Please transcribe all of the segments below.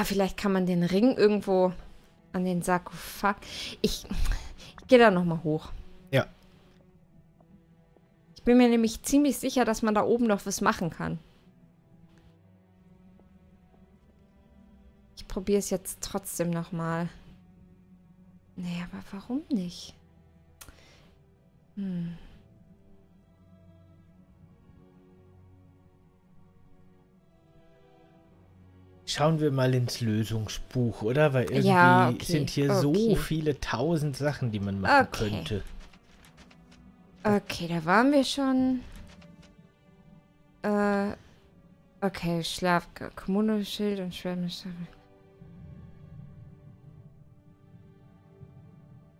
Ah, vielleicht kann man den Ring irgendwo an den Sarkophag... Ich gehe da nochmal hoch. Ja. Ich bin mir nämlich ziemlich sicher, dass man da oben noch was machen kann. Ich probiere es jetzt trotzdem nochmal. Nee, aber warum nicht? Hm. Schauen wir mal ins Lösungsbuch, oder? Weil irgendwie sind hier so viele tausend Sachen, die man machen könnte. Okay, da waren wir schon. Okay, Schlaf, Kommunoschild und Schwermesser.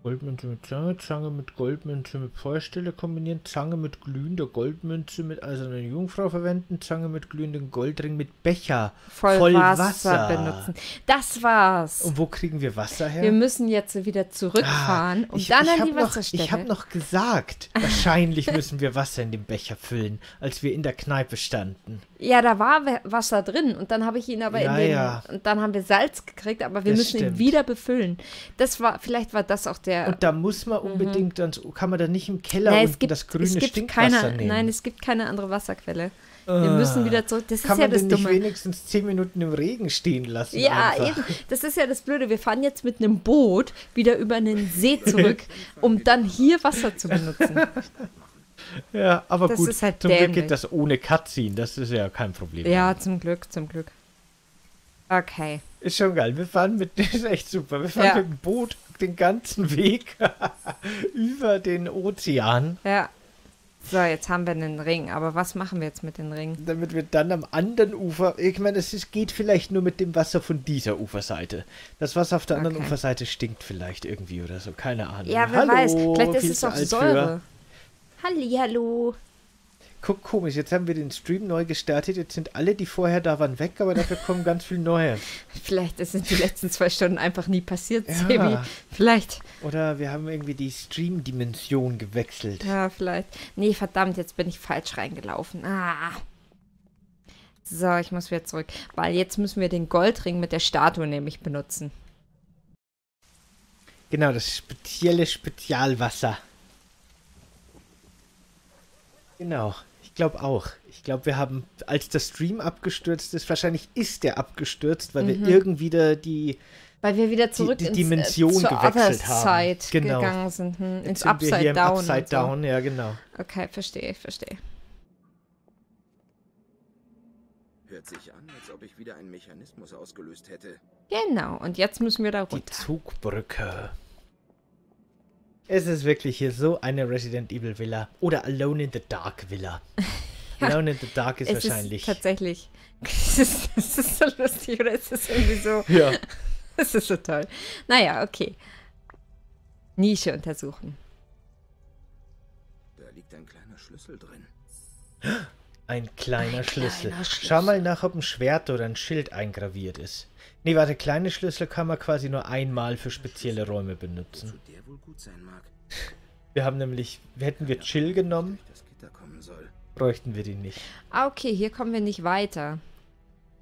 Goldmünze mit Zange, Zange mit Goldmünze mit Feuerstelle kombinieren, Zange mit glühender Goldmünze mit eiserner Jungfrau verwenden, Zange mit glühendem Goldring mit Becher voll Wasser benutzen. Das war's. Und wo kriegen wir Wasser her? Wir müssen jetzt wieder zurückfahren und dann an die Wasserstelle. Ich habe noch gesagt, wahrscheinlich müssen wir Wasser in den Becher füllen, als wir in der Kneipe standen. Ja, da war Wasser drin und dann habe ich ihn aber und dann haben wir Salz gekriegt, aber wir müssen ihn wieder befüllen. Das war, vielleicht war das auch der... Und da muss man unbedingt, kann man da nicht im Keller das grüne Stinkwasser nehmen? Nein, es gibt keine andere Wasserquelle. Wir müssen wieder zurück. Das ist ja das Dumme. Kann man denn nicht wenigstens 10 Minuten im Regen stehen lassen? Ja, eben. Das ist ja das Blöde. Wir fahren jetzt mit einem Boot wieder über einen See zurück, um dann hier Wasser zu benutzen. Ja, aber das ist halt dämlich. Zum Glück geht das ohne Cutscene. Das ist ja kein Problem. Ja, zum Glück, zum Glück. Okay. Ist schon geil. Wir fahren mit, das ist echt super. Wir fahren mit dem Boot den ganzen Weg über den Ozean. Ja. So, jetzt haben wir einen Ring. Aber was machen wir jetzt mit den Ringen? Damit wir dann am anderen Ufer, ich meine, es geht vielleicht nur mit dem Wasser von dieser Uferseite. Das Wasser auf der anderen Uferseite stinkt vielleicht irgendwie oder so. Keine Ahnung. Ja, wer weiß. Vielleicht ist es auch Säure. Hallihallo. Guck, komisch, jetzt haben wir den Stream neu gestartet, jetzt sind alle, die vorher da waren, weg, aber dafür kommen ganz viel neue. Vielleicht sind die letzten 2 Stunden einfach nie passiert, Sebi. Vielleicht. Oder wir haben irgendwie die Stream-Dimension gewechselt. Ja, vielleicht. Nee, verdammt, jetzt bin ich falsch reingelaufen. Ah. So, ich muss wieder zurück, weil jetzt müssen wir den Goldring mit der Statue nämlich benutzen. Genau, das spezielle Spezialwasser. Genau, ich glaube auch. Ich glaube, wir haben, als der Stream abgestürzt ist, wahrscheinlich ist der abgestürzt, weil wir irgendwie da die Dimension gewechselt haben. Genau. Gegangen sind. Ins Upside Down. Upside Down, ja genau. Okay, verstehe, ich verstehe. Hört sich an, als ob ich wieder einen Mechanismus ausgelöst hätte. Genau, und jetzt müssen wir da runter. Die Zugbrücke. Es ist wirklich hier so eine Resident Evil Villa. Oder Alone in the Dark Villa. Alone in the Dark ist wahrscheinlich. Ist tatsächlich. Es ist so lustig, oder es ist irgendwie so. Ja. Es ist so toll. Naja, okay. Nische untersuchen. Da liegt ein kleiner Schlüssel drin. Ein kleiner Schlüssel. Schau mal nach, ob ein Schwert oder ein Schild eingraviert ist. Nee, warte, kleine Schlüssel kann man quasi nur einmal für spezielle Räume benutzen. Wir haben nämlich, hätten wir Chill genommen, bräuchten wir die nicht. Ah, okay, hier kommen wir nicht weiter.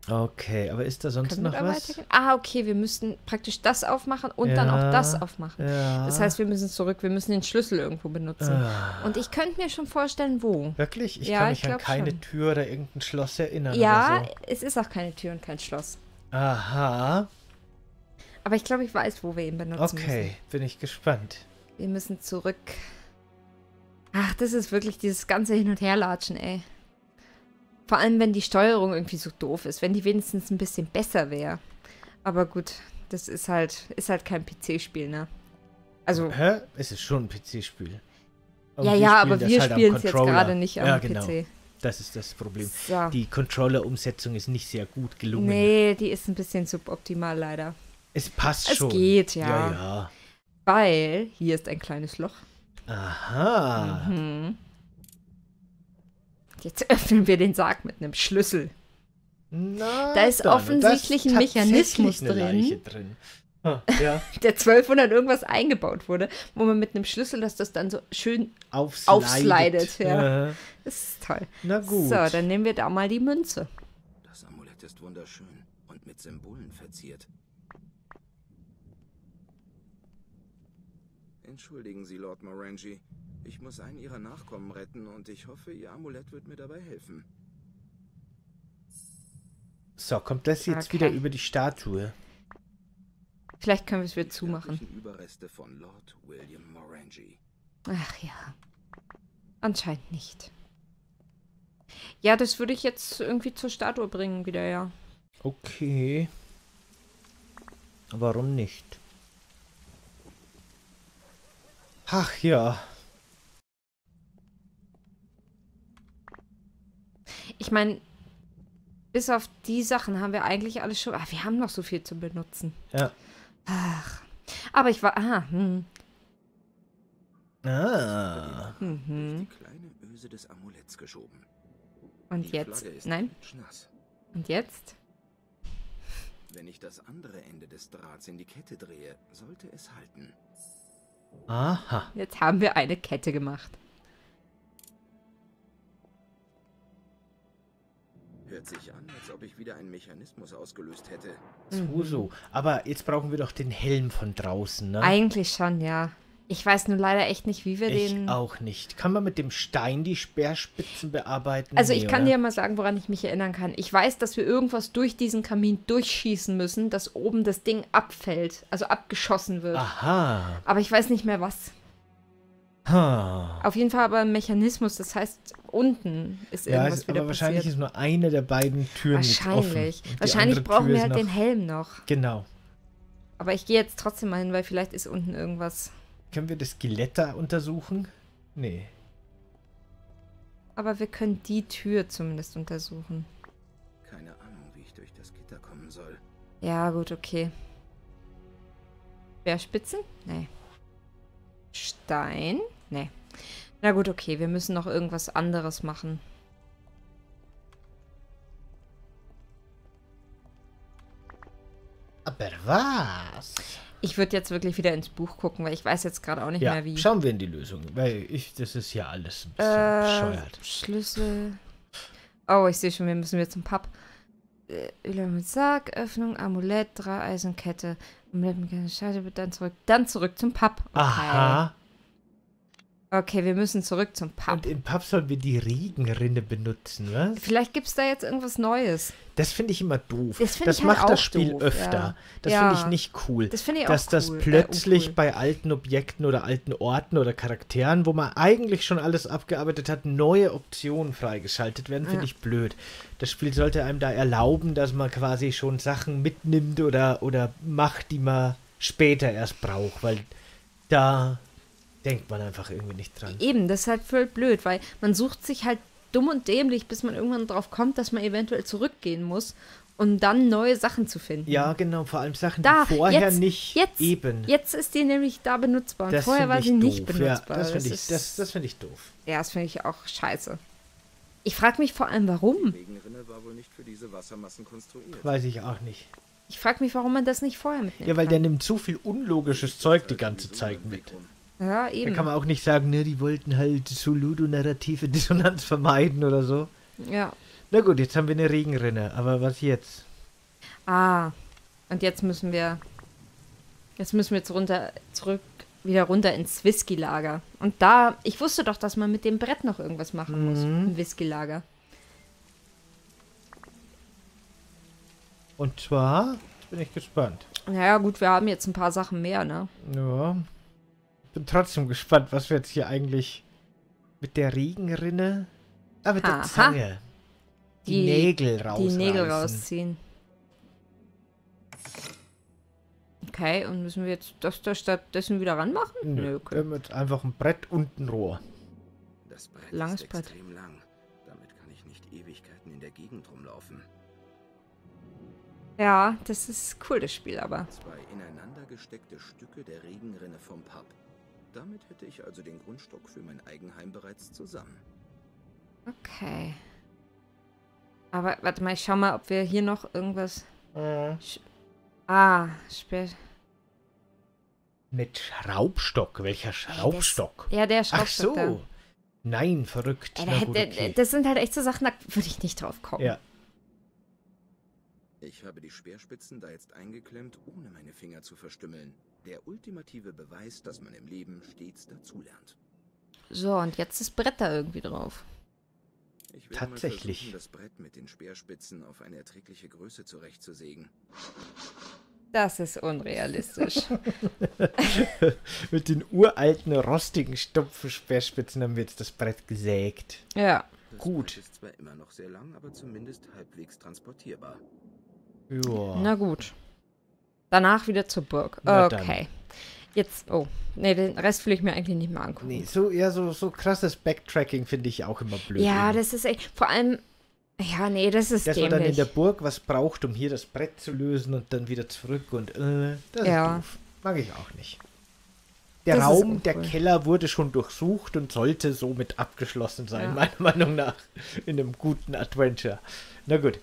Okay, aber ist da sonst noch was? Ah, okay, wir müssen praktisch das aufmachen und dann auch das aufmachen. Ja. Das heißt, wir müssen zurück, wir müssen den Schlüssel irgendwo benutzen. Und ich könnte mir schon vorstellen, wo. Wirklich? Ich kann mich an keine Tür oder irgendein Schloss erinnern. Ja, oder so. Es ist auch keine Tür und kein Schloss. Aha. Aber ich glaube, ich weiß, wo wir ihn benutzen müssen. Okay, bin ich gespannt. Wir müssen zurück. Ach, das ist wirklich dieses ganze Hin- und Herlatschen, ey. Vor allem, wenn die Steuerung irgendwie so doof ist. Wenn die wenigstens ein bisschen besser wäre. Aber gut, das ist halt kein PC-Spiel, ne? Also... Hä? Es ist schon ein PC-Spiel. Ja, ja, aber wir spielen es jetzt gerade nicht am PC. Das ist das Problem. So. Die Controller-Umsetzung ist nicht sehr gut gelungen. Nee, die ist ein bisschen suboptimal, leider. Es passt schon. Es geht, ja. Weil hier ist ein kleines Loch. Aha. Jetzt öffnen wir den Sarg mit einem Schlüssel. Na, da ist offensichtlich ein Mechanismus drin. Ah, ja. Der 1200 irgendwas eingebaut wurde, wo man mit einem Schlüssel, dass das dann so schön aufslidet. Ja. Das ist toll. Na gut. So, dann nehmen wir da mal die Münze. Das Amulett ist wunderschön und mit Symbolen verziert. Entschuldigen Sie, Lord Morangi. Ich muss einen Ihrer Nachkommen retten und ich hoffe, Ihr Amulett wird mir dabei helfen. So, kommt das jetzt wieder über die Statue? Vielleicht können wir es wieder zumachen. Die Überreste von Lord William Morangi. Ach ja. Anscheinend nicht. Ja, das würde ich jetzt irgendwie zur Statue bringen wieder, ja. Okay. Warum nicht? Ach ja. Ich meine, bis auf die Sachen haben wir eigentlich alles schon... Ach, wir haben noch so viel zu benutzen. Ja. Ach. Aber ich war... Aha. Hm. Ah. Mhm. Die kleine Öse des Amuletts geschoben. Und jetzt? Nein? Und jetzt? Wenn ich das andere Ende des Drahts in die Kette drehe, sollte es halten. Aha. Jetzt haben wir eine Kette gemacht. Hört sich an, als ob ich wieder einen Mechanismus ausgelöst hätte. So, so. Aber jetzt brauchen wir doch den Helm von draußen, ne? Eigentlich schon, ja. Ich weiß nur leider echt nicht, wie wir den... Ich auch nicht. Kann man mit dem Stein die Speerspitzen bearbeiten? Also ich kann dir mal sagen, woran ich mich erinnern kann. Ich weiß, dass wir irgendwas durch diesen Kamin durchschießen müssen, dass oben das Ding abfällt, also abgeschossen wird. Aha. Aber ich weiß nicht mehr, was. Ha. Auf jeden Fall aber ein Mechanismus, das heißt, unten ist irgendwas wieder passiert. Aber wahrscheinlich ist nur eine der beiden Türen nicht offen. Wahrscheinlich brauchen wir halt den Helm noch. Genau. Aber ich gehe jetzt trotzdem mal hin, weil vielleicht ist unten irgendwas... Können wir das Skelett da untersuchen? Nee. Aber wir können die Tür zumindest untersuchen. Keine Ahnung, wie ich durch das Gitter kommen soll. Ja, gut, okay. Speerspitzen? Nee. Stein? Nee. Na gut, okay, wir müssen noch irgendwas anderes machen. Aber was? Ich würde jetzt wirklich wieder ins Buch gucken, weil ich weiß jetzt gerade auch nicht mehr wie. Schauen wir in die Lösung, weil das ist ja alles ein bisschen bescheuert. Schlüssel. Oh, ich sehe schon, wir müssen wieder zum Pub. Öl mit Sarg, Öffnung, Amulett, Dreieisenkette. Amulett mit kleiner Scheide, dann zurück zum Pub. Okay. Aha. Okay, wir müssen zurück zum Pub. Und im Pub sollen wir die Riegenrinne benutzen, was? Vielleicht gibt es da jetzt irgendwas Neues. Das finde ich immer doof. Das macht das Spiel öfter. Das finde ich nicht cool. Das finde ich auch cool. Dass das plötzlich bei alten Objekten oder alten Orten oder Charakteren, wo man eigentlich schon alles abgearbeitet hat, neue Optionen freigeschaltet werden, finde ich blöd. Das Spiel sollte einem da erlauben, dass man quasi schon Sachen mitnimmt oder macht, die man später erst braucht, weil da... denkt man einfach irgendwie nicht dran. Eben, das ist halt voll blöd, weil man sucht sich halt dumm und dämlich, bis man irgendwann drauf kommt, dass man eventuell zurückgehen muss, um dann neue Sachen zu finden. Ja, genau, vor allem Sachen, die vorher eben. Jetzt ist die nämlich da benutzbar und vorher war sie nicht benutzbar. Ja, das finde ich, find ich doof. Ja, das finde ich auch scheiße. Ich frage mich vor allem, warum. Die Regenrinne war wohl nicht für diese Wassermassen konstruiert. Weiß ich auch nicht. Ich frage mich, warum man das nicht vorher mitnimmt. Ja, weil der nimmt so viel unlogisches Zeug die ganze Zeit mit. Ja, eben. Da kann man auch nicht sagen, ne, die wollten halt so ludonarrative Dissonanz vermeiden oder so. Ja. Na gut, jetzt haben wir eine Regenrinne, aber was jetzt? Ah, und jetzt müssen wir... Jetzt müssen wir jetzt wieder runter ins Whisky-Lager. Und da... Ich wusste doch, dass man mit dem Brett noch irgendwas machen muss im Whisky-Lager. Und zwar... Jetzt bin ich gespannt. Naja, gut, wir haben jetzt ein paar Sachen mehr, ne? Ja... Ich bin trotzdem gespannt, was wir jetzt hier eigentlich mit der Regenrinne... Ah, mit der Zange. Die Nägel rausziehen. Die Nägel rausziehen. Okay, und müssen wir jetzt das da stattdessen wieder ranmachen? Nö, okay. Wir haben jetzt einfach ein Brett und ein Rohr. Das Brett Langes ist extrem lang. Damit kann ich nicht Ewigkeiten in der Gegend rumlaufen. Ja, das ist cool, das Spiel aber. Zwei ineinander gesteckte Stücke der Regenrinne vom Pub. Damit hätte ich also den Grundstock für mein Eigenheim bereits zusammen. Okay. Aber warte mal, ich schau mal, ob wir hier noch irgendwas... Spät. Mit Schraubstock? Welcher Schraubstock? Ja, der Schraubstock. Ach so. Da. Nein, verrückt. Ja, das sind halt echt so Sachen, da würde ich nicht drauf kommen. Ja. Ich habe die Speerspitzen da jetzt eingeklemmt, ohne meine Finger zu verstümmeln. Der ultimative Beweis, dass man im Leben stets dazulernt. So, und jetzt ist Brett da irgendwie drauf. Ich will tatsächlich mal versuchen, das Brett mit den Speerspitzen auf eine erträgliche Größe zurechtzusägen. Das ist unrealistisch. Mit den uralten, rostigen, stumpfen Speerspitzen haben wir jetzt das Brett gesägt. Ja. Gut. Das ist zwar immer noch sehr lang, aber zumindest halbwegs transportierbar. Joa. Na gut. Danach wieder zur Burg. Okay. Jetzt, oh, nee, den Rest will ich mir eigentlich nicht mehr angucken. Nee, so, ja, so krasses Backtracking finde ich auch immer blöd. Ja, das ist echt, vor allem, ja, nee, das ist dämlich. Dass man dann in der Burg was braucht, um hier das Brett zu lösen und dann wieder zurück und, das ist doof. Mag ich auch nicht. Der Raum, der Keller wurde schon durchsucht und sollte somit abgeschlossen sein, meiner Meinung nach, in einem guten Adventure. Na gut.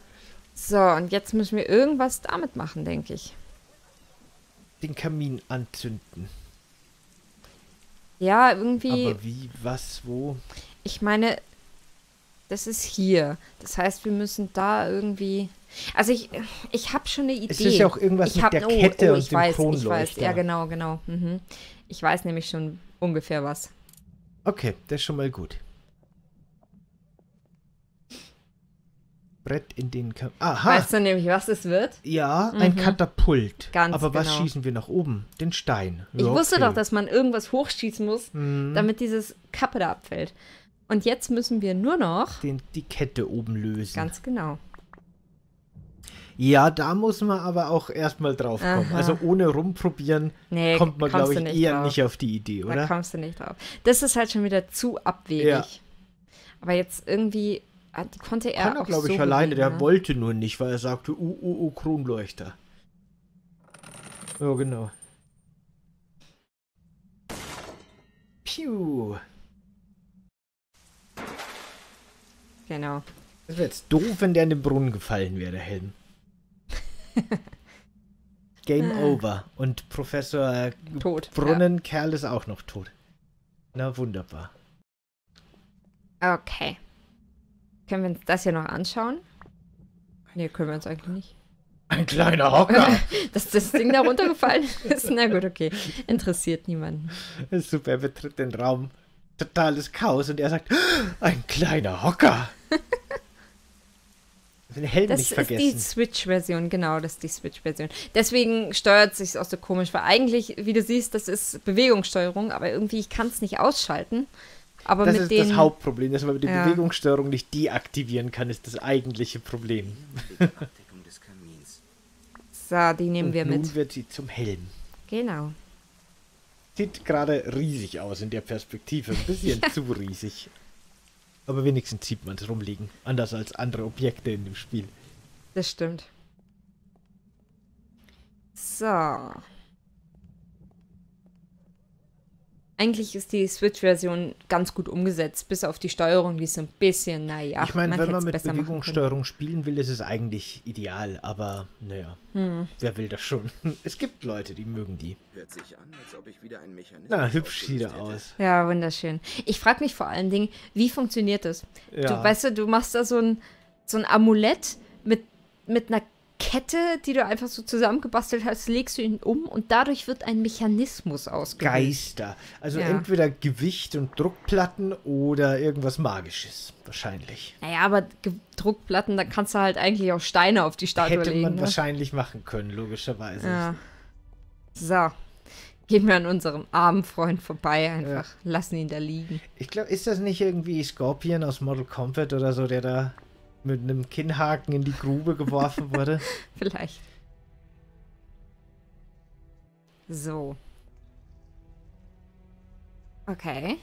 So, und jetzt müssen wir irgendwas damit machen, denke ich. Den Kamin anzünden. Ja, irgendwie... Aber wie, was, wo? Ich meine, das ist hier. Das heißt, wir müssen da irgendwie... Also ich habe schon eine Idee. Es ist ja auch irgendwas mit der Kette und dem Kronleuchter. Ich weiß, ja genau, genau. Mhm. Ich weiß nämlich schon ungefähr was. Okay, das ist schon mal gut. Brett in den Kamin. Aha. Weißt du nämlich, was es wird? Ja, ein Katapult. Ganz Aber was schießen wir nach oben? Den Stein. Ja, ich wusste doch, dass man irgendwas hochschießen muss, damit dieses Kappe da abfällt. Und jetzt müssen wir nur noch... Die Kette oben lösen. Ganz genau. Ja, da muss man aber auch erstmal drauf kommen. Aha. Also ohne rumprobieren kommt man, glaube ich, nicht auf die Idee, oder? Da kommst du nicht drauf. Das ist halt schon wieder zu abwegig. Ja. Aber jetzt irgendwie... Die konnte er auch glaube ich, so alleine. Der wollte nur nicht, weil er sagte, Kronleuchter. Oh, genau. Piu. Genau. Das wäre jetzt doof, wenn der in den Brunnen gefallen wäre, der Helm. Game over. Und Professor tot, Brunnenkerl ist auch noch tot. Na, wunderbar. Okay. Können wir uns das hier noch anschauen? Nee, können wir uns eigentlich nicht. Ein kleiner Hocker! Dass das Ding da runtergefallen ist? Na gut, okay. Interessiert niemanden. Super, er betritt den Raum. Totales Chaos und er sagt, ein kleiner Hocker! Den Helm nicht vergessen. Das ist die Switch-Version, genau, das ist die Switch-Version. Deswegen steuert es sich auch so komisch, weil eigentlich, wie du siehst, das ist Bewegungssteuerung, aber irgendwie, ich kann es nicht ausschalten. Aber das ist das Hauptproblem, dass man mit der Bewegungssteuerung nicht deaktivieren kann, ist das eigentliche Problem. So, die nehmen wir mit. Nun wird sie zum Helm. Genau. Sieht gerade riesig aus in der Perspektive, ein bisschen zu riesig. Aber wenigstens sieht man es rumliegen, anders als andere Objekte in dem Spiel. Das stimmt. So... Eigentlich ist die Switch-Version ganz gut umgesetzt, bis auf die Steuerung, die ist ein bisschen, naja. Ich meine, wenn man mit Bewegungssteuerung spielen will, ist es eigentlich ideal, aber naja, wer will das schon? Es gibt Leute, die mögen die. Hört sich an, als ob ich wieder einen Mechanismus hübsch sieht er aus. Ja, wunderschön. Ich frage mich vor allen Dingen, wie funktioniert das? Ja. Du, weißt du, du machst da so ein Amulett mit einer Kette, die du einfach so zusammengebastelt hast, legst du ihn um und dadurch wird ein Mechanismus ausgelöst. Geister. Also entweder Gewicht und Druckplatten oder irgendwas Magisches, wahrscheinlich. Naja, aber Druckplatten, da kannst du halt eigentlich auch Steine auf die Statue legen. Hätte man wahrscheinlich machen können, logischerweise. Ja. So. Gehen wir an unserem armen Freund vorbei einfach. Ja. Lassen ihn da liegen. Ich glaube, ist das nicht irgendwie Scorpion aus Mortal Kombat oder so, der da mit einem Kinnhaken in die Grube geworfen wurde. Vielleicht. So. Okay.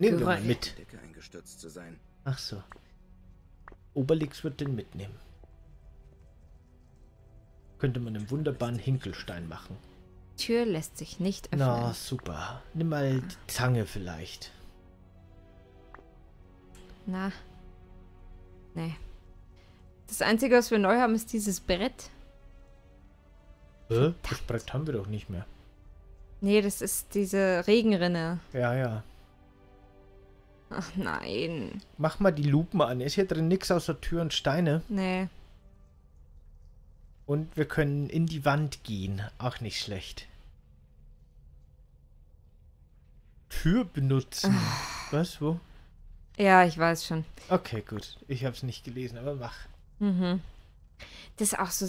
Nehmen wir mal mit. Ach so. Obelix wird den mitnehmen. Könnte man einen wunderbaren Hinkelstein machen. Tür lässt sich nicht öffnen. Na, super. Nimm mal die Zange vielleicht. Na. Nee. Das Einzige, was wir neu haben, ist dieses Brett. Das Brett haben wir doch nicht mehr. Nee, das ist diese Regenrinne. Ja, ja. Ach nein. Mach mal die Lupen an. Ist hier drin nichts außer Tür und Steine? Nee. Und wir können in die Wand gehen. Auch nicht schlecht. Tür benutzen. Was? Wo? Ja, ich weiß schon. Okay, gut. Ich habe es nicht gelesen, aber mach. Mhm. Das ist auch so,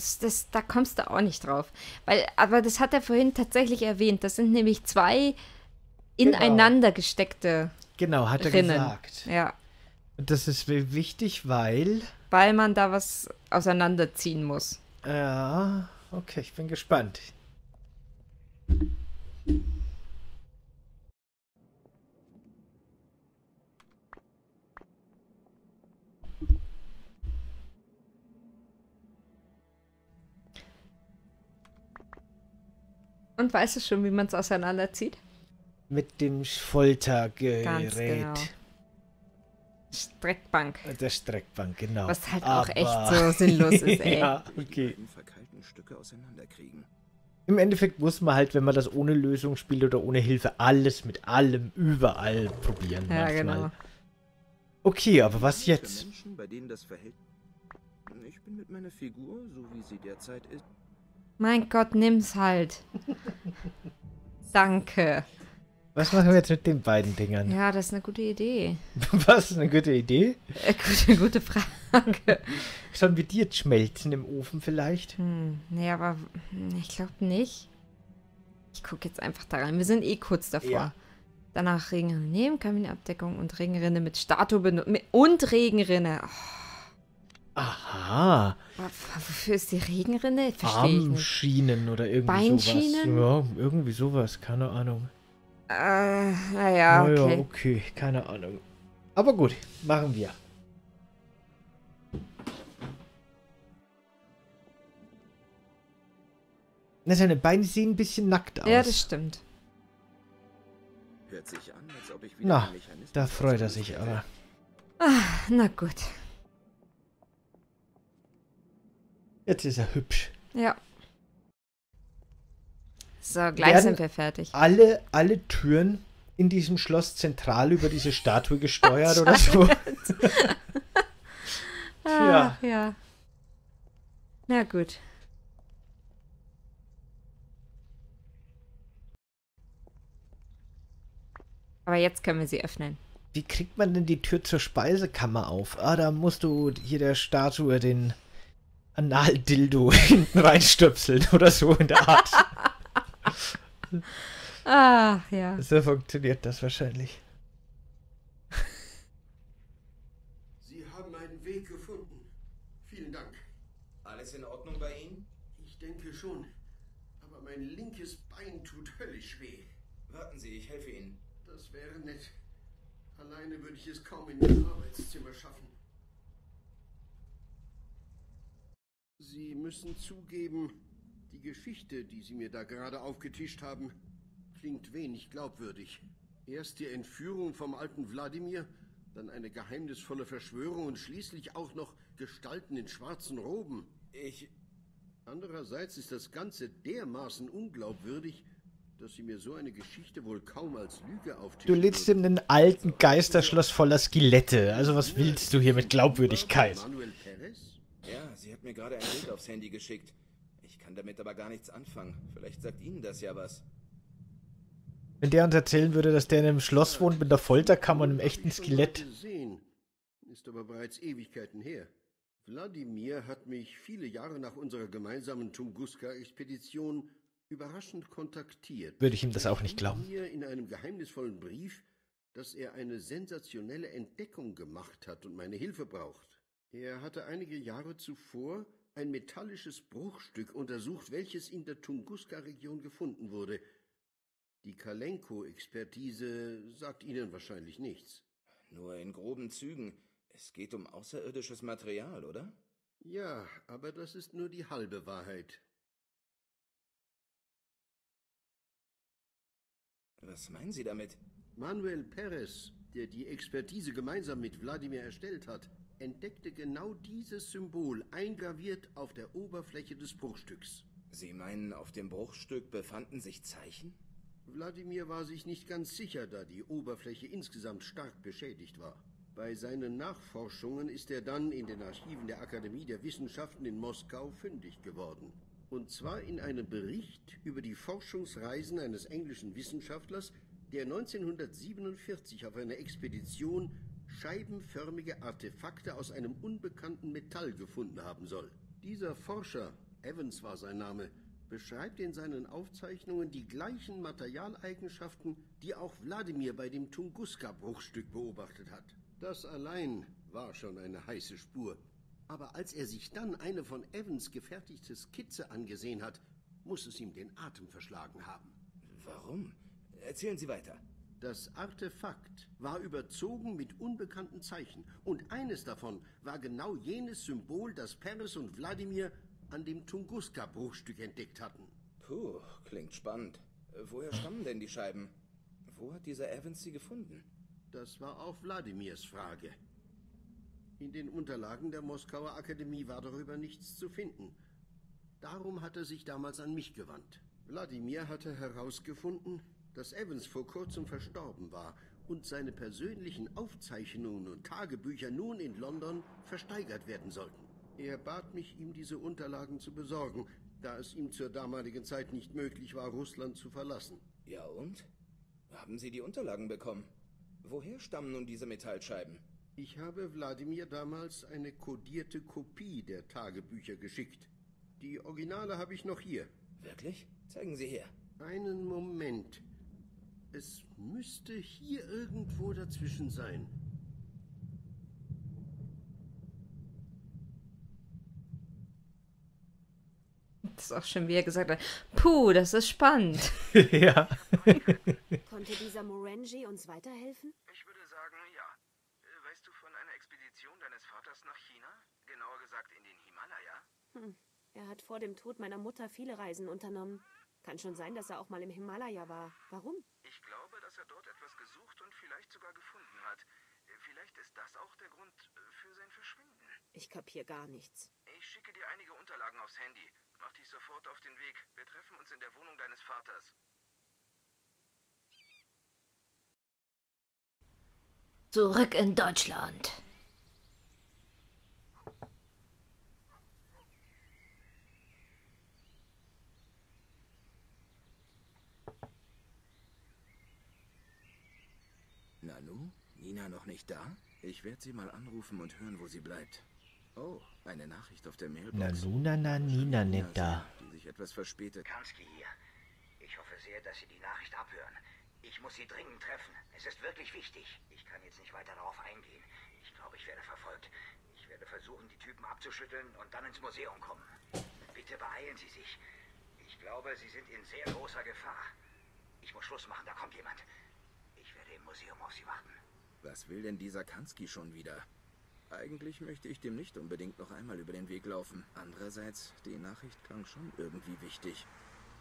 da kommst du auch nicht drauf. Aber das hat er vorhin tatsächlich erwähnt. Das sind nämlich zwei ineinander gesteckte hat er Rinnen gesagt. Ja. Und das ist wichtig, weil... Weil man da was auseinanderziehen muss. Ja, okay, ich bin gespannt. Und weißt du schon, wie man es auseinanderzieht? Mit dem Foltergerät. Ganz genau. Streckbank. Der Streckbank, genau. Was halt auch echt so sinnlos ist, ey. Ja, okay. Im Endeffekt muss man halt, wenn man das ohne Lösung spielt oder ohne Hilfe, alles mit allem, überall probieren. Ja, manchmal. Genau. Okay, aber was jetzt? Menschen, bei denen das Verhältnis... Ich bin mit meiner Figur, so wie sie derzeit ist... Mein Gott, nimm's halt. Danke. Was machen wir jetzt mit den beiden Dingern? Ja, das ist eine gute Idee. Was ist eine gute Idee? Gute Frage. Sollen wir die jetzt schmelzen im Ofen vielleicht? Nee, aber ich glaube nicht. Ich gucke jetzt einfach da rein. Wir sind eh kurz davor. Ja. Danach Regenrinne nehmen, Kaminabdeckung und Regenrinne mit Statue benutzen. Und Regenrinne. Oh. Aha. Wofür ist die Regenrinne? Verstehe ich nicht. Armschienen oder irgendwie Beinschienen? Sowas. Ja, irgendwie sowas. Keine Ahnung. Naja, okay. Naja, okay. Keine Ahnung. Aber gut, machen wir. Na, seine Beine sehen ein bisschen nackt aus. Ja, das stimmt. Hört sich an, als ob ich wieder einen Mechanismus da freut er sich aber. Na gut. Jetzt ist er hübsch. Ja. So, gleich sind wir fertig. Alle Türen in diesem Schloss zentral über diese Statue gesteuert oder so. Ja. Na gut. Aber jetzt können wir sie öffnen. Wie kriegt man denn die Tür zur Speisekammer auf? Ah, da musst du hier der Statue den... Anal-Dildo hinten reinstöpseln oder so in der Art. Ach ja. So funktioniert das wahrscheinlich. Sie haben einen Weg gefunden. Vielen Dank. Alles in Ordnung bei Ihnen? Ich denke schon. Aber mein linkes Bein tut höllisch weh. Warten Sie, ich helfe Ihnen. Das wäre nett. Alleine würde ich es kaum in Ihrem Arbeitszimmer schaffen. Sie müssen zugeben, die Geschichte, die Sie mir da gerade aufgetischt haben, klingt wenig glaubwürdig. Erst die Entführung vom alten Wladimir, dann eine geheimnisvolle Verschwörung und schließlich auch noch Gestalten in schwarzen Roben. Andererseits ist das Ganze dermaßen unglaubwürdig, dass Sie mir so eine Geschichte wohl kaum als Lüge auftischen. Du lädst ihm einen alten Geisterschloss voller Skelette. Also was willst du hier mit Glaubwürdigkeit? Manuel Pérez? Ja, sie hat mir gerade ein Bild aufs Handy geschickt. Ich kann damit aber gar nichts anfangen. Vielleicht sagt Ihnen das ja was. Wenn der uns erzählen würde, dass der in einem Schloss wohnt mit der Folterkammer und einem echten Skelett. Ist aber bereits Ewigkeiten her. Wladimir hat mich viele Jahre nach unserer gemeinsamen Tunguska-Expedition überraschend kontaktiert. Würde ich ihm das auch nicht glauben. In einem geheimnisvollen Brief, dass er eine sensationelle Entdeckung gemacht hat und meine Hilfe braucht. Er hatte einige Jahre zuvor ein metallisches Bruchstück untersucht, welches in der Tunguska-Region gefunden wurde. Die Kalenko-Expertise sagt Ihnen wahrscheinlich nichts. Nur in groben Zügen. Es geht um außerirdisches Material, oder? Ja, aber das ist nur die halbe Wahrheit. Was meinen Sie damit? Manuel Pérez, der die Expertise gemeinsam mit Wladimir erstellt hat, entdeckte genau dieses Symbol, eingraviert auf der Oberfläche des Bruchstücks. Sie meinen, auf dem Bruchstück befanden sich Zeichen? Wladimir war sich nicht ganz sicher, da die Oberfläche insgesamt stark beschädigt war. Bei seinen Nachforschungen ist er dann in den Archiven der Akademie der Wissenschaften in Moskau fündig geworden. Und zwar in einem Bericht über die Forschungsreisen eines englischen Wissenschaftlers, der 1947 auf einer Expedition scheibenförmige Artefakte aus einem unbekannten Metall gefunden haben soll. Dieser Forscher, Evans war sein Name, beschreibt in seinen Aufzeichnungen die gleichen Materialeigenschaften, die auch Wladimir bei dem Tunguska-Bruchstück beobachtet hat. Das allein war schon eine heiße Spur. Aber als er sich dann eine von Evans gefertigte Skizze angesehen hat, muss es ihm den Atem verschlagen haben. Warum? Erzählen Sie weiter. Das Artefakt war überzogen mit unbekannten Zeichen. Und eines davon war genau jenes Symbol, das Pérez und Wladimir an dem Tunguska-Bruchstück entdeckt hatten. Puh, klingt spannend. Woher stammen denn die Scheiben? Wo hat dieser Evans sie gefunden? Das war auch Wladimirs Frage. In den Unterlagen der Moskauer Akademie war darüber nichts zu finden. Darum hat er sich damals an mich gewandt. Wladimir hatte herausgefunden, dass Evans vor kurzem verstorben war und seine persönlichen Aufzeichnungen und Tagebücher nun in London versteigert werden sollten. Er bat mich, ihm diese Unterlagen zu besorgen, da es ihm zur damaligen Zeit nicht möglich war, Russland zu verlassen. Ja und? Haben Sie die Unterlagen bekommen? Woher stammen nun diese Metallscheiben? Ich habe Wladimir damals eine kodierte Kopie der Tagebücher geschickt. Die Originale habe ich noch hier. Wirklich? Zeigen Sie her. Einen Moment. Es müsste hier irgendwo dazwischen sein. Das ist auch schön, wie er gesagt hat. Puh, das ist spannend. Ja. Konnte dieser Morangi uns weiterhelfen? Ich würde sagen, ja. Weißt du von einer Expedition deines Vaters nach China? Genauer gesagt in den Himalaya? Er hat vor dem Tod meiner Mutter viele Reisen unternommen. Kann schon sein, dass er auch mal im Himalaya war. Warum? Ich glaube, dass er dort etwas gesucht und vielleicht sogar gefunden hat. Vielleicht ist das auch der Grund für sein Verschwinden. Ich kapiere gar nichts. Ich schicke dir einige Unterlagen aufs Handy. Mach dich sofort auf den Weg. Wir treffen uns in der Wohnung deines Vaters. Zurück in Deutschland. Nanu? Nina noch nicht da? Ich werde sie mal anrufen und hören, wo sie bleibt. Oh, eine Nachricht auf der Mailbox. Nanu, Nana, Nina nicht da. Die sich etwas verspätet. Kanski hier. Ich hoffe sehr, dass Sie die Nachricht abhören. Ich muss Sie dringend treffen. Es ist wirklich wichtig. Ich kann jetzt nicht weiter darauf eingehen. Ich glaube, ich werde verfolgt. Ich werde versuchen, die Typen abzuschütteln und dann ins Museum kommen. Bitte beeilen Sie sich. Ich glaube, Sie sind in sehr großer Gefahr. Ich muss Schluss machen, da kommt jemand. Ich werde im Museum auf Sie warten. Was will denn dieser Kanski schon wieder? Eigentlich möchte ich dem nicht unbedingt noch einmal über den Weg laufen. Andererseits, die Nachricht klang schon irgendwie wichtig.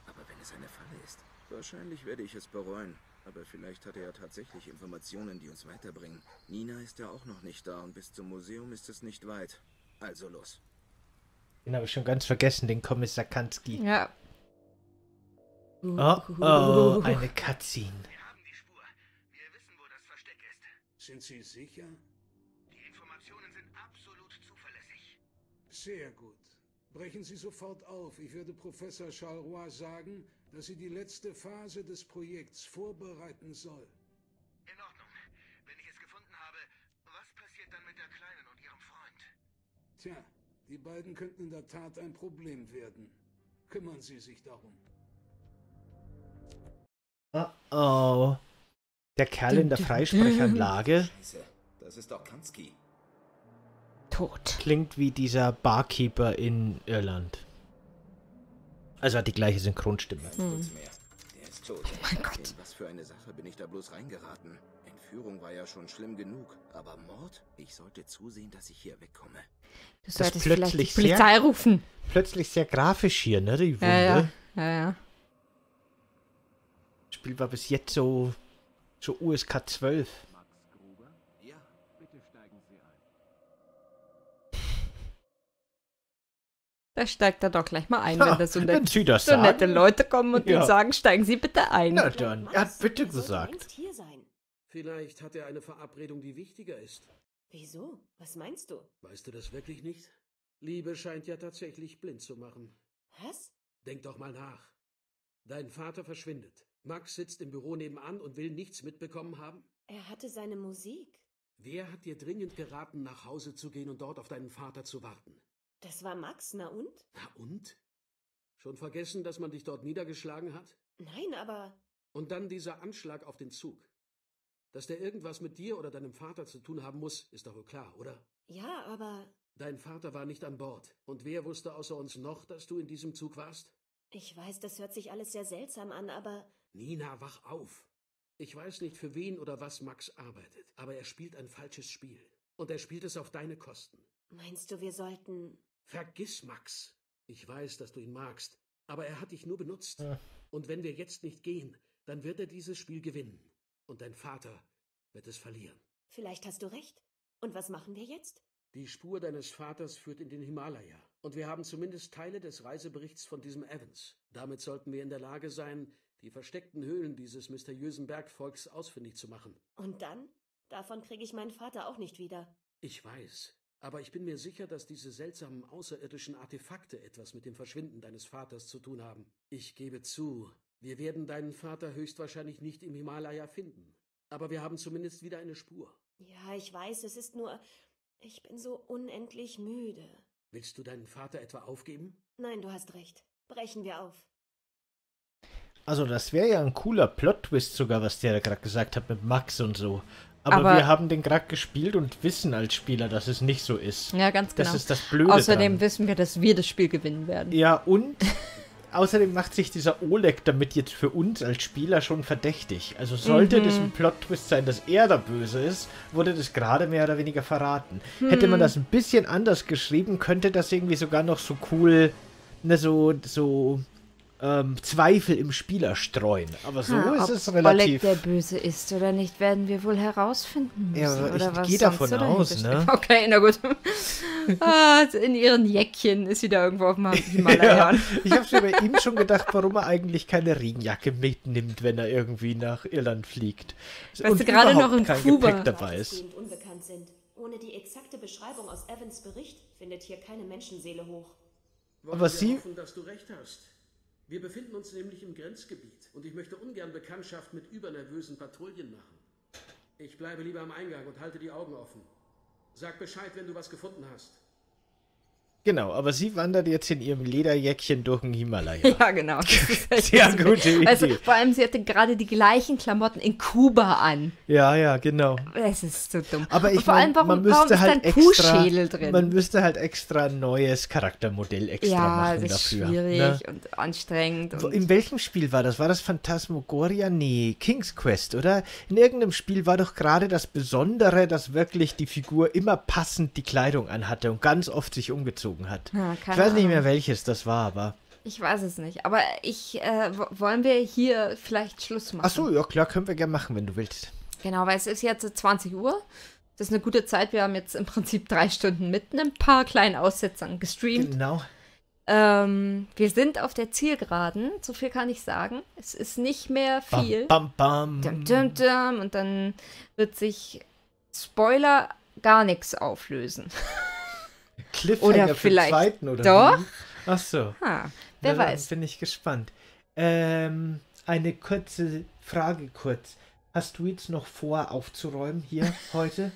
Aber wenn es eine Falle ist, wahrscheinlich werde ich es bereuen. Aber vielleicht hat er ja tatsächlich Informationen, die uns weiterbringen. Nina ist ja auch noch nicht da und bis zum Museum ist es nicht weit. Also los. Den habe ich schon ganz vergessen, den Kommissar Kanski. Ja. Oh, oh, eine Cutscene. Wir haben die Spur. Wir wissen, wo das Versteck ist. Sind Sie sicher? Die Informationen sind absolut zuverlässig. Sehr gut. Brechen Sie sofort auf. Ich würde Professor Charrois sagen, dass sie die letzte Phase des Projekts vorbereiten soll. In Ordnung. Wenn ich es gefunden habe, was passiert dann mit der Kleinen und ihrem Freund? Tja, die beiden könnten in der Tat ein Problem werden. Kümmern Sie sich darum. Oh oh. Der Kerl in der Freisprechanlage. Scheiße, das ist doch Kanski. Tot. Klingt wie dieser Barkeeper in Irland. Also hat die gleiche Synchronstimme. Der ist tot. Oh mein Gott. In was für eine Sache bin ich da bloß reingeraten? Entführung war ja schon schlimm genug, aber Mord? Ich sollte zusehen, dass ich hier wegkomme. Du solltest vielleicht die Polizei rufen. Plötzlich sehr grafisch hier, ne? Die Wunde. Ja. Das Spiel war bis jetzt so USK 12. Max Gruber? Ja, bitte steigen Sie ein. Da steigt er doch gleich mal ein, wenn da so, nette Leute kommen und ihm sagen, steigen Sie bitte ein. Na dann, er hat bitte gesagt. Vielleicht hat er eine Verabredung, die wichtiger ist. Wieso? Was meinst du? Weißt du das wirklich nicht? Liebe scheint ja tatsächlich blind zu machen. Was? Denk doch mal nach. Dein Vater verschwindet. Max sitzt im Büro nebenan und will nichts mitbekommen haben? Er hatte seine Musik. Wer hat dir dringend geraten, nach Hause zu gehen und dort auf deinen Vater zu warten? Das war Max, na und? Na und? Schon vergessen, dass man dich dort niedergeschlagen hat? Nein, aber... Und dann dieser Anschlag auf den Zug. Dass der irgendwas mit dir oder deinem Vater zu tun haben muss, ist doch wohl klar, oder? Ja, aber... Dein Vater war nicht an Bord. Und wer wusste außer uns noch, dass du in diesem Zug warst? Ich weiß, das hört sich alles sehr seltsam an, aber... Nina, wach auf! Ich weiß nicht, für wen oder was Max arbeitet, aber er spielt ein falsches Spiel. Und er spielt es auf deine Kosten. Meinst du, wir sollten... Vergiss Max! Ich weiß, dass du ihn magst, aber er hat dich nur benutzt. Ja. Und wenn wir jetzt nicht gehen, dann wird er dieses Spiel gewinnen. Und dein Vater wird es verlieren. Vielleicht hast du recht. Und was machen wir jetzt? Die Spur deines Vaters führt in den Himalaya. Und wir haben zumindest Teile des Reiseberichts von diesem Evans. Damit sollten wir in der Lage sein, die versteckten Höhlen dieses mysteriösen Bergvolks ausfindig zu machen. Und dann? Davon kriege ich meinen Vater auch nicht wieder. Ich weiß. Aber ich bin mir sicher, dass diese seltsamen außerirdischen Artefakte etwas mit dem Verschwinden deines Vaters zu tun haben. Ich gebe zu... Wir werden deinen Vater höchstwahrscheinlich nicht im Himalaya finden. Aber wir haben zumindest wieder eine Spur. Ja, ich weiß, es ist nur... Ich bin so unendlich müde. Willst du deinen Vater etwa aufgeben? Nein, du hast recht. Brechen wir auf. Also das wäre ja ein cooler Plot-Twist sogar, was der gerade gesagt hat mit Max und so. Aber wir haben den gerade gespielt und wissen als Spieler, dass es nicht so ist. Ja, ganz genau. Das ist das Blöde Außerdem dran. Wissen wir, dass wir das Spiel gewinnen werden. Ja, und... Außerdem macht sich dieser Oleg damit jetzt für uns als Spieler schon verdächtig. Also sollte das ein Plot-Twist sein, dass er da böse ist, wurde das gerade mehr oder weniger verraten. Hätte man das ein bisschen anders geschrieben, könnte das irgendwie sogar noch so cool, ne, Zweifel im Spieler streuen. Aber so ist es relativ... Ob Oleg der Böse ist oder nicht, werden wir wohl herausfinden müssen. Ja, oder ich gehe davon aus, ne? Okay, na gut. In ihren Jäckchen ist sie da irgendwo auf dem Himalaya. Ja, ich habe schon bei ihm schon gedacht, warum er eigentlich keine Regenjacke mitnimmt, wenn er irgendwie nach Irland fliegt. Weil es gerade noch in Kuba dabei ist. Unbekannt sind. Ohne die exakte Beschreibung aus Evans Bericht findet hier keine Menschenseele hoch. Aber sie... Hoffen, dass du recht hast. Wir befinden uns nämlich im Grenzgebiet und ich möchte ungern Bekanntschaft mit übernervösen Patrouillen machen. Ich bleibe lieber am Eingang und halte die Augen offen. Sag Bescheid, wenn du was gefunden hast. Genau, aber sie wandert jetzt in ihrem Lederjäckchen durch den Himalaya. Ja, genau. Sehr gute Idee. Also, vor allem, sie hatte gerade die gleichen Klamotten in Kuba an. Ja, ja, genau. Das ist so dumm. Aber ich meine, man müsste halt extra, ein neues Charaktermodell extra machen dafür. Ja, das ist schwierig und anstrengend. Und in welchem Spiel war das? War das Phantasmagoria? Nee, King's Quest, oder? In irgendeinem Spiel war doch gerade das Besondere, dass wirklich die Figur immer passend die Kleidung anhatte und ganz oft sich umgezogen hat. Ja, ich weiß nicht mehr, welches das war, aber... Ich weiß es nicht, aber wollen wir hier vielleicht Schluss machen? Ach so, ja klar, können wir gerne machen, wenn du willst. Genau, weil es ist jetzt 20 Uhr. Das ist eine gute Zeit. Wir haben jetzt im Prinzip 3 Stunden mit ein paar kleinen Aussetzern gestreamt. Genau. Wir sind auf der Zielgeraden, so viel kann ich sagen. Es ist nicht mehr viel. Bam, bam, bam. Dum, dum, dum. Und dann wird sich, Spoiler, gar nichts auflösen. Cliffhanger oder vielleicht für den zweiten oder doch? Ach so. Wer weiß. Bin ich gespannt. Eine kurze Frage kurz. Hast du jetzt noch vor, aufzuräumen hier heute?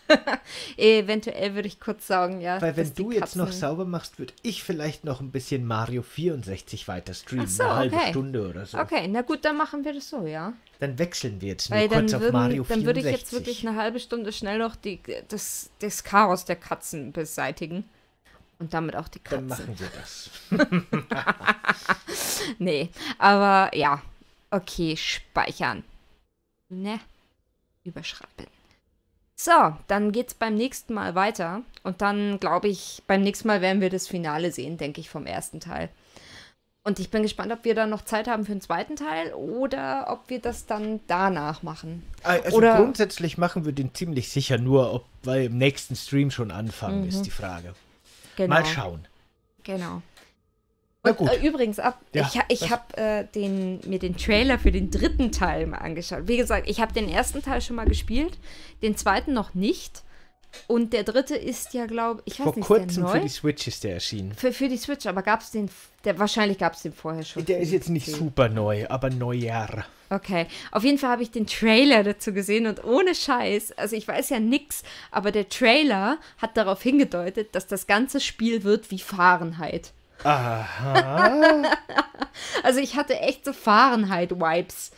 Eventuell würde ich kurz sagen, ja. Weil wenn du jetzt noch sauber machst, würde ich vielleicht noch ein bisschen Mario 64 weiter streamen. So, eine halbe Stunde oder so. Okay, na gut, dann machen wir das so, ja. Dann wechseln wir jetzt nur kurz auf Mario 64. Dann würde ich jetzt wirklich eine halbe Stunde schnell noch das Chaos der Katzen beseitigen. Und damit auch die Katzen. Dann machen wir das. Nee, aber ja. Okay, speichern. Ne, überschreiben. So, dann geht's beim nächsten Mal weiter. Und dann, glaube ich, beim nächsten Mal werden wir das Finale sehen, denke ich, vom ersten Teil. Und ich bin gespannt, ob wir dann noch Zeit haben für den zweiten Teil oder ob wir das dann danach machen. Also oder grundsätzlich machen wir den ziemlich sicher, nur ob wir im nächsten Stream schon anfangen, ist die Frage. Genau. Mal schauen. Genau. Und übrigens, ich habe mir den Trailer für den dritten Teil mal angeschaut. Wie gesagt, ich habe den ersten Teil schon mal gespielt, den zweiten noch nicht. Und der dritte ist ja, glaube ich, vor kurzem für die Switch ist der erschienen. Für die Switch, aber gab es den, wahrscheinlich gab es den vorher schon. Der ist jetzt nicht super neu, aber neuer. Okay, auf jeden Fall habe ich den Trailer dazu gesehen und ohne Scheiß, also ich weiß ja nix, aber der Trailer hat darauf hingedeutet, dass das ganze Spiel wird wie Fahrenheit. Aha. Also ich hatte echt so Fahrenheit-Vibes.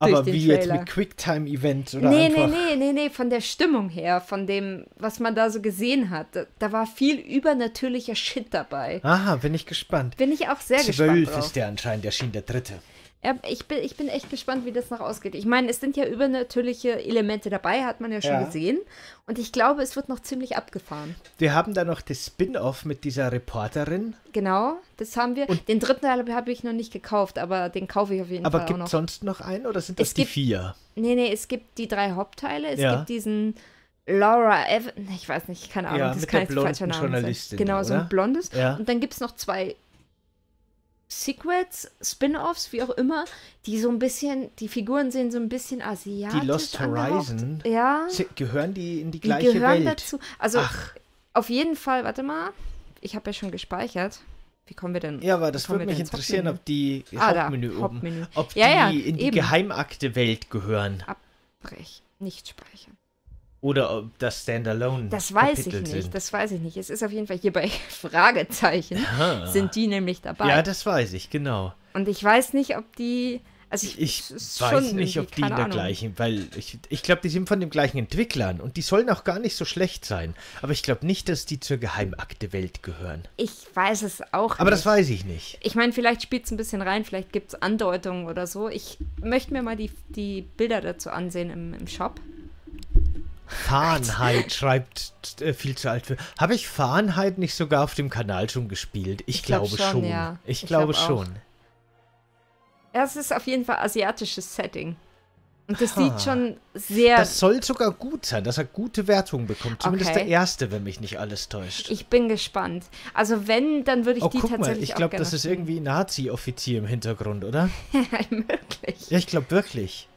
Aber wie jetzt mit Quicktime-Event oder einfach? Nee, von der Stimmung her, von dem, was man da so gesehen hat. Da war viel übernatürlicher Shit dabei. Aha, bin ich gespannt. Bin ich auch sehr gespannt. 12 ist der anscheinend, erschien der dritte. Ja, ich bin echt gespannt, wie das noch ausgeht. Ich meine, es sind ja übernatürliche Elemente dabei, hat man ja schon gesehen. Und ich glaube, es wird noch ziemlich abgefahren. Wir haben da noch das Spin-Off mit dieser Reporterin. Genau, das haben wir. Und den dritten Teil habe ich noch nicht gekauft, aber den kaufe ich auf jeden Fall auch noch. Aber gibt es sonst noch einen oder sind das die vier? Nee, es gibt die 3 Hauptteile. Es gibt diesen Evans, ich weiß nicht, keine Ahnung. Ja, das mit kann der blonden Journalistin. Genau, oder? So ein blondes. Ja. Und dann gibt es noch 2 Secrets, Spin-Offs, wie auch immer, die so ein bisschen, die Figuren sehen so ein bisschen asiatisch. Die Lost Horizon, gehören die in die gleiche Welt? Die gehören dazu. Also auf jeden Fall, warte mal, ich habe ja schon gespeichert. Wie kommen wir denn? Ja, aber das würde mich interessieren, ob die Hauptmenü oben, ob die in die Geheimakte-Welt gehören. Abbrechen, nicht speichern. Oder ob das Standalone. Das weiß ich nicht, das weiß ich nicht. Es ist auf jeden Fall hier bei Fragezeichen sind die nämlich dabei. Ja, das weiß ich, genau. Und ich weiß nicht, ob die, also ich weiß nicht, ob die in der gleichen, weil ich glaube, die sind von dem gleichen Entwicklern und die sollen auch gar nicht so schlecht sein. Aber ich glaube nicht, dass die zur Geheimakte-Welt gehören. Ich weiß es auch nicht. Aber das weiß ich nicht. Ich meine, vielleicht spielt es ein bisschen rein, vielleicht gibt es Andeutungen oder so. Ich möchte mir mal die Bilder dazu ansehen im Shop. Fahrenheit schreibt viel zu alt für. Habe ich Fahrenheit nicht sogar auf dem Kanal schon gespielt? Ich glaube schon. Ja. Ich glaube schon. Ja, es ist auf jeden Fall asiatisches Setting. Und das sieht schon sehr... Das soll sogar gut sein, dass er gute Wertungen bekommt. Zumindest der erste, wenn mich nicht alles täuscht. Ich bin gespannt. Also wenn, dann würde ich die tatsächlich mal, ich glaube, das ist irgendwie ein Nazi-Offizier im Hintergrund, oder? Möglich. Ja, ich glaube wirklich.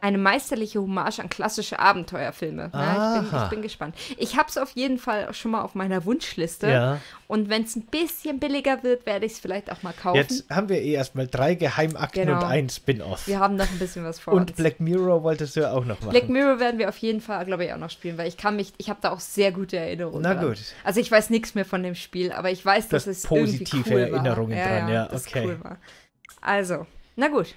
Eine meisterliche Hommage an klassische Abenteuerfilme. Ja, ich bin gespannt. Ich habe es auf jeden Fall schon mal auf meiner Wunschliste. Ja. Und wenn es ein bisschen billiger wird, werde ich es vielleicht auch mal kaufen. Jetzt haben wir erstmal 3 Geheimakten und 1 Spin-Off. Wir haben noch ein bisschen was vor uns. Und Black Mirror wolltest du ja auch noch machen. Black Mirror werden wir auf jeden Fall, glaube ich, auch noch spielen, weil ich habe da auch sehr gute Erinnerungen dran. Gut. Also ich weiß nichts mehr von dem Spiel, aber ich weiß, dass es positive cool Erinnerungen war. Dran. Ja, dass cool war. Also, na gut.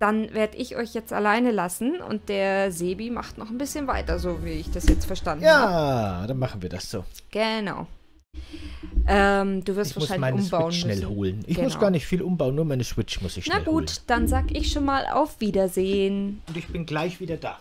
Dann werde ich euch jetzt alleine lassen und der Sebi macht noch ein bisschen weiter, so wie ich das jetzt verstanden habe. Ja, dann machen wir das so. Genau. Du wirst wahrscheinlich umbauen müssen. Ich muss meine Switch schnell holen. Ich muss gar nicht viel umbauen, nur meine Switch muss ich schnell holen. Na gut, dann sag ich schon mal auf Wiedersehen. Und ich bin gleich wieder da.